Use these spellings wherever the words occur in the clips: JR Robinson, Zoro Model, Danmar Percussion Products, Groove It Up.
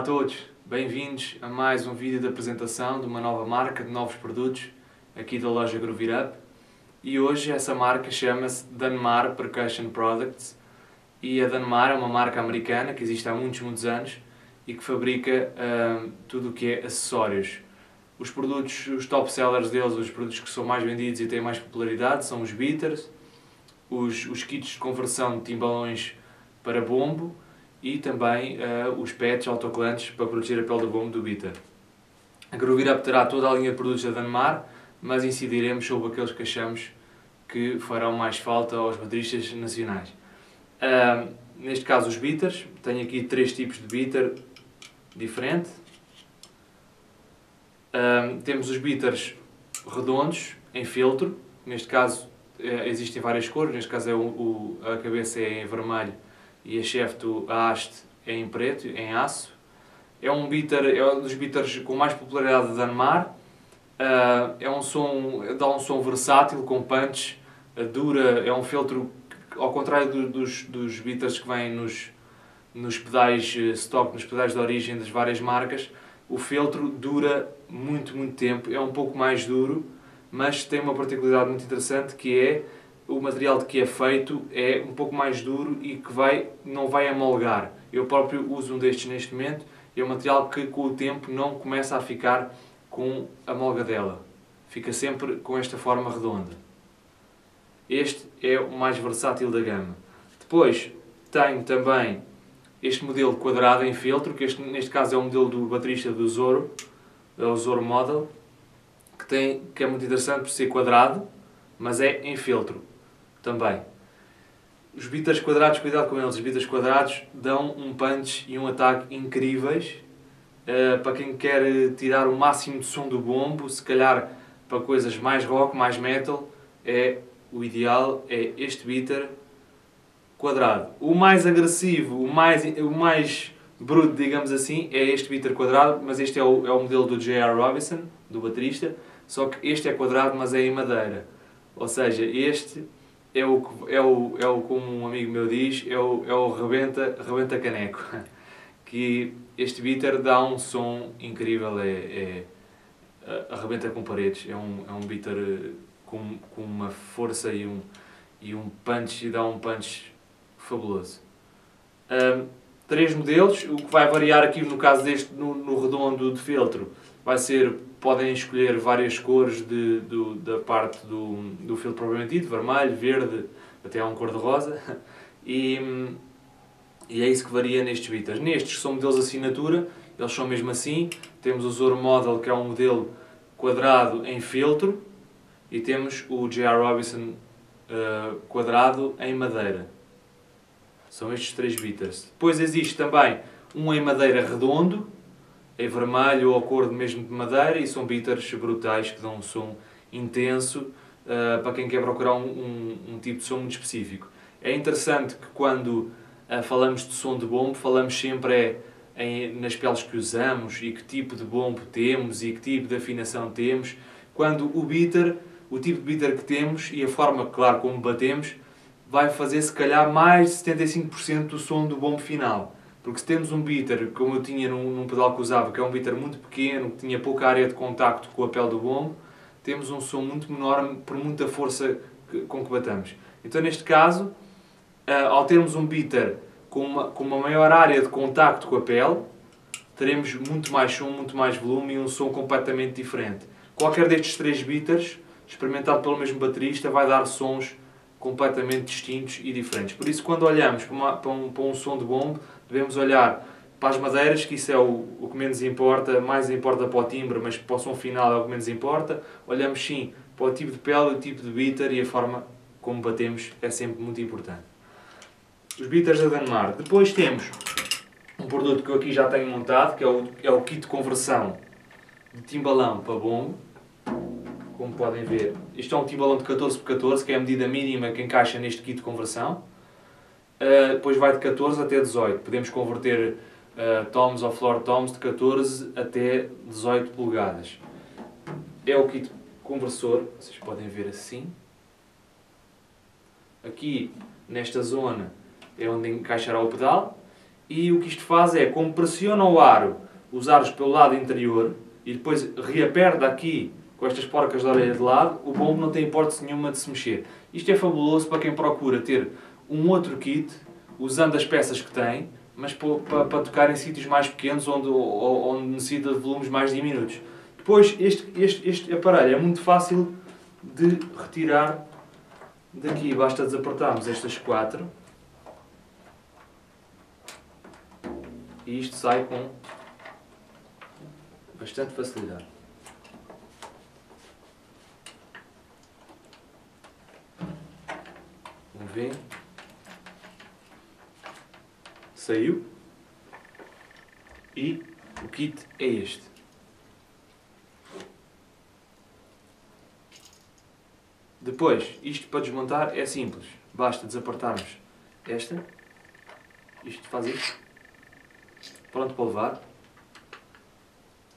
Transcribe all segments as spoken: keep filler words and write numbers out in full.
a todos, bem-vindos a mais um vídeo de apresentação de uma nova marca de novos produtos aqui da loja Groove It Up. E hoje essa marca chama-se Danmar Percussion Products e a Danmar é uma marca americana que existe há muitos, muitos anos e que fabrica hum, tudo o que é acessórios. Os produtos, os top sellers deles, os produtos que são mais vendidos e têm mais popularidade são os beaters, os, os kits de conversão de timbalões para bombo e também uh, os pads autocolantes para proteger a pele do bombo do beater. A Groove It Up terá toda a linha de produtos da Danmar, mas incidiremos sobre aqueles que achamos que farão mais falta aos bateristas nacionais. Uh, neste caso os beaters, tenho aqui três tipos de beater diferente. Uh, temos os beaters redondos, em feltro, neste caso uh, existem várias cores, neste caso é o, o, a cabeça é em vermelho e a chefto, a haste, é em preto, em aço. É um beater, é um dos beaters com mais popularidade da Danmar. Uh, é um som, dá um som versátil, com punch, dura, é um feltro, ao contrário do, dos, dos beaters que vêm nos, nos pedais stock, nos pedais de origem das várias marcas, o feltro dura muito, muito tempo, é um pouco mais duro, mas tem uma particularidade muito interessante que é o material de que é feito é um pouco mais duro e que vai, não vai amolgar. Eu próprio uso um destes neste momento, é um material que com o tempo não começa a ficar com a molgadela. Fica sempre com esta forma redonda. Este é o mais versátil da gama. Depois tenho também este modelo quadrado em feltro, que este, neste caso é o modelo do baterista do Zoro, é o Zoro Model, que, tem, que é muito interessante por ser quadrado, mas é em feltro. Também. Os beaters quadrados, cuidado com eles, os beaters quadrados dão um punch e um ataque incríveis uh, para quem quer tirar o máximo de som do bombo, se calhar para coisas mais rock, mais metal, é o ideal, é este beater quadrado. O mais agressivo, o mais, o mais bruto, digamos assim, é este beater quadrado, mas este é o, é o modelo do J R Robinson, do baterista, só que este é quadrado, mas é em madeira, ou seja, este É o, é, o, é o, como um amigo meu diz, é o, é o rebenta, rebenta caneco. Que este beater dá um som incrível, é, é, arrebenta com paredes, é um, é um beater com, com uma força e um, e um punch, e dá um punch fabuloso. Um, três modelos, o que vai variar aqui no caso deste, no, no redondo de feltro, vai ser, podem escolher várias cores de, do, da parte do, do filtro propriamente dito, vermelho, verde, até a um cor-de-rosa, e, e é isso que varia nestes beaters. Nestes que são modelos de assinatura, eles são mesmo assim, temos o Zoro Model, que é um modelo quadrado em feltro, e temos o J R Robinson uh, quadrado em madeira. São estes três beaters. Depois existe também um em madeira redondo, é vermelho ou a cor mesmo de madeira, e são beaters brutais que dão um som intenso uh, para quem quer procurar um, um, um tipo de som muito específico. É interessante que quando uh, falamos de som de bombo, falamos sempre é, em, nas peles que usamos e que tipo de bombo temos e que tipo de afinação temos, quando o beater, o tipo de beater que temos e a forma, claro, como batemos, vai fazer se calhar mais de setenta e cinco por cento do som do bombo final. Porque se temos um beater, como eu tinha num, num pedal que usava, que é um beater muito pequeno, que tinha pouca área de contacto com a pele do bombo, temos um som muito menor por muita força que, com que batamos. Então neste caso, uh, ao termos um beater com uma, com uma maior área de contacto com a pele, teremos muito mais som, muito mais volume e um som completamente diferente. Qualquer destes três beaters, experimentado pelo mesmo baterista, vai dar sons completamente distintos e diferentes. Por isso, quando olhamos para, uma, para, um, para um som de bombo, devemos olhar para as madeiras, que isso é o, o que menos importa, mais importa para o timbre, mas para o som final é o que menos importa. Olhamos sim para o tipo de pele, o tipo de beater e a forma como batemos é sempre muito importante. Os beaters da Danmar. Depois temos um produto que eu aqui já tenho montado, que é o, é o kit de conversão de timbalão para bombo. Como podem ver, isto é um timbalão de catorze por catorze, que é a medida mínima que encaixa neste kit de conversão. Uh, depois vai de catorze até dezoito. Podemos converter uh, toms ou floor toms de catorze até dezoito polegadas. É o kit conversor, vocês podem ver assim. Aqui, nesta zona, é onde encaixará o pedal. e o que isto faz é, como pressiona o aro, os aros pelo lado interior, e depois reaperta aqui com estas porcas da orelha de lado, o bombo não tem hipótese nenhuma de se mexer. Isto é fabuloso para quem procura ter um outro kit, usando as peças que tem, mas para, para tocar em sítios mais pequenos, onde, onde necessita de volumes mais diminutos. Depois, este, este, este aparelho é muito fácil de retirar daqui. Basta desapertarmos estas quatro. E isto sai com bastante facilidade. Vamos ver. Saiu. E o kit é este. Depois, isto para desmontar é simples. Basta desapertarmos esta. Isto faz isto. Pronto para levar.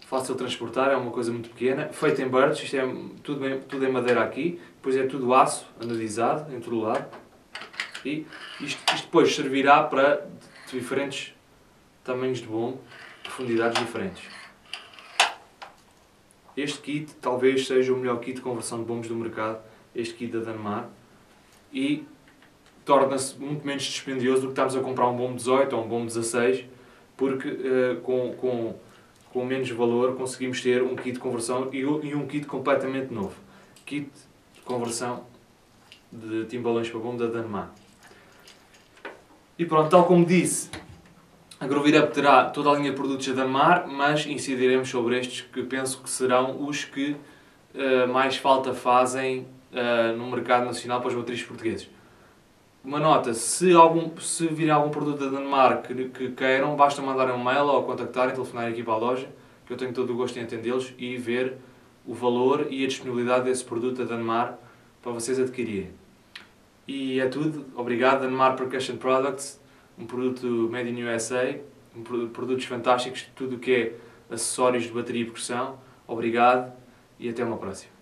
Fácil de transportar, é uma coisa muito pequena. Feito em birch, isto é tudo em, tudo em madeira aqui. Depois é tudo aço, anodizado, em todo lado. E isto, isto depois servirá para diferentes tamanhos de bombo, profundidades diferentes. Este kit talvez seja o melhor kit de conversão de bombos do mercado, este kit da Danmar, e torna-se muito menos dispendioso do que estamos a comprar um bombo dezoito ou um bombo dezasseis, porque uh, com, com, com menos valor conseguimos ter um kit de conversão e, e um kit completamente novo. Kit de conversão de timbalões para bombo da Danmar. E pronto, tal como disse, a Groove It Up terá toda a linha de produtos da Danmar, mas incidiremos sobre estes que penso que serão os que uh, mais falta fazem uh, no mercado nacional para os batristas portugueses. Uma nota, se, algum, se vir algum produto da Danmar que, que queiram, basta mandar um mail ou contactarem, telefonar aqui para a loja, que eu tenho todo o gosto em atendê-los e ver o valor e a disponibilidade desse produto da Danmar para vocês adquirirem. E é tudo. Obrigado, Danmar Percussion Products, um produto made in U S A, um produto, produtos fantásticos, tudo o que é acessórios de bateria e percussão. Obrigado e até uma próxima.